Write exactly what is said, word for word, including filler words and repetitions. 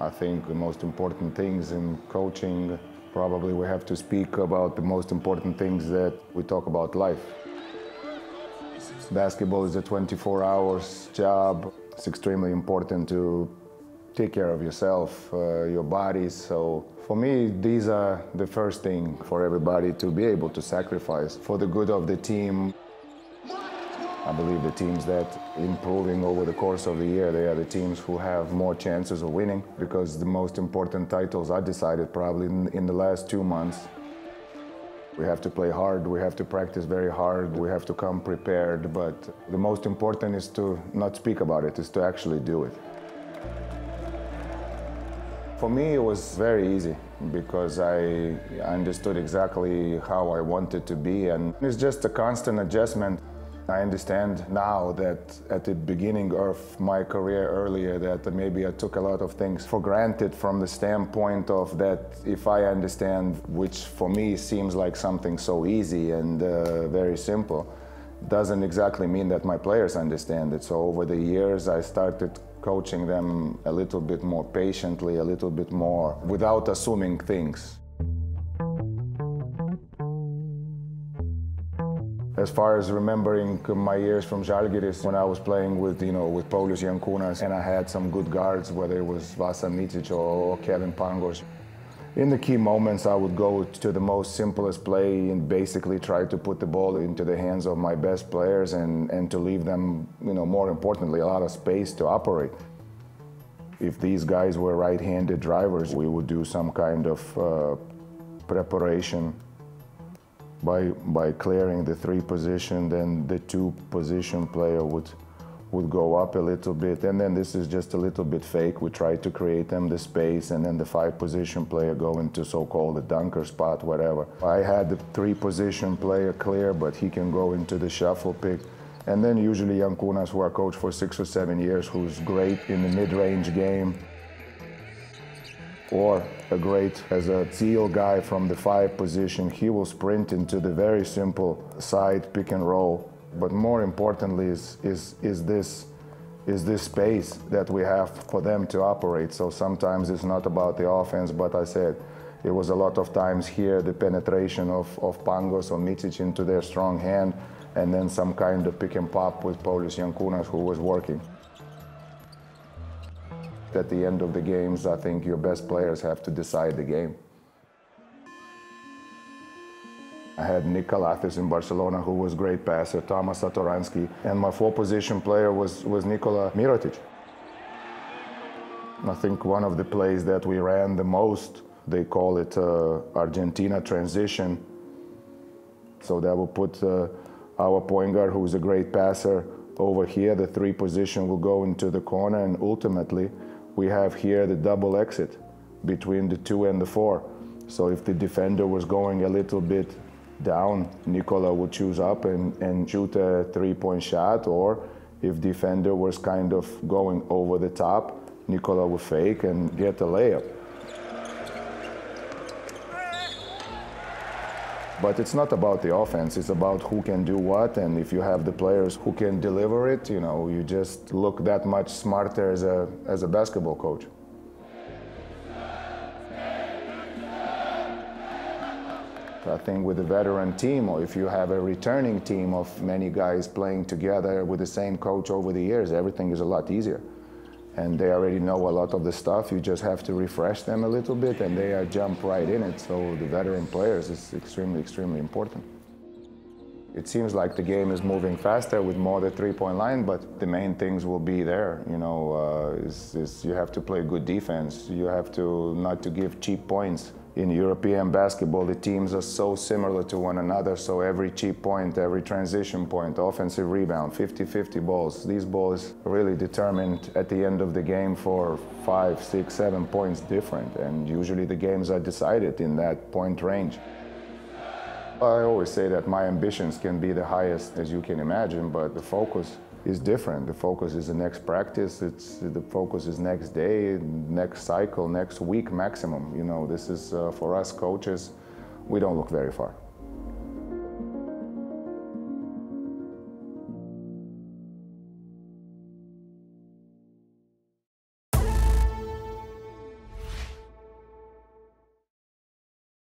I think the most important things in coaching, probably we have to speak about the most important things that we talk about life. Basketball is a twenty-four hours job. It's extremely important to take care of yourself, uh, your body. So for me, these are the first thing for everybody to be able to sacrifice for the good of the team. I believe the teams that improving over the course of the year, they are the teams who have more chances of winning, because the most important titles are decided probably in, in the last two months. We have to play hard, we have to practice very hard, we have to come prepared, but the most important is to not speak about it, is to actually do it. For me, it was very easy because I understood exactly how I wanted to be, and it's just a constant adjustment. I understand now that at the beginning of my career earlier that maybe I took a lot of things for granted from the standpoint of that if I understand, which for me seems like something so easy and uh, very simple, doesn't exactly mean that my players understand it. So over the years I started coaching them a little bit more patiently, a little bit more without assuming things. As far as remembering my years from Žalgiris, when I was playing with, you know, with Paulius Jankunas, and I had some good guards, whether it was Vasa Mitic or Kevin Pangos. In the key moments, I would go to the most simplest play and basically try to put the ball into the hands of my best players and, and to leave them, you know, more importantly, a lot of space to operate. If these guys were right-handed drivers, we would do some kind of uh, preparation By, by clearing the three position, then the two position player would, would go up a little bit. And then this is just a little bit fake. We try to create them the space, and then the five position player go into so-called the dunker spot, whatever. I had the three position player clear, but he can go into the shuffle pick. And then usually Jankunas, who I coach for six or seven years, who's great in the mid-range game, or a great as a seal guy from the five position, he will sprint into the very simple side pick and roll. But more importantly is, is, is, this, is this space that we have for them to operate. So sometimes it's not about the offense, but I said, it was a lot of times here, the penetration of, of Pangos or Mitic into their strong hand, and then some kind of pick and pop with Paulius Jankunas, who was working. At the end of the games, I think your best players have to decide the game. I had Nikola in Barcelona, who was great passer, Thomas Satoransky, and my four-position player was, was Nikola Mirotic. I think one of the plays that we ran the most, they call it uh, Argentina transition. So that will put uh, our point guard, who is a great passer, over here. The three position will go into the corner, and ultimately, we have here the double exit between the two and the four. So if the defender was going a little bit down, Nikola would choose up and, and shoot a three-point shot, or if defender was kind of going over the top, Nikola would fake and get a layup. But it's not about the offense, it's about who can do what, and if you have the players who can deliver it, you know, you just look that much smarter as a, as a basketball coach. I think with a veteran team, or if you have a returning team of many guys playing together with the same coach over the years, everything is a lot easier. And they already know a lot of the stuff. You just have to refresh them a little bit, and they are jump right in it. So the veteran players is extremely, extremely important. It seems like the game is moving faster with more the three-point line, but the main things will be there. You know, uh, is, is you have to play good defense. You have to not to give cheap points. In European basketball, the teams are so similar to one another, so every cheap point, every transition point, offensive rebound, fifty fifty balls, these balls really determined at the end of the game for five, six, seven points different, and usually the games are decided in that point range. I always say that my ambitions can be the highest as you can imagine, but the focus is different. The focus is the next practice, it's, the focus is next day, next cycle, next week maximum. You know, this is, uh, for us coaches, we don't look very far.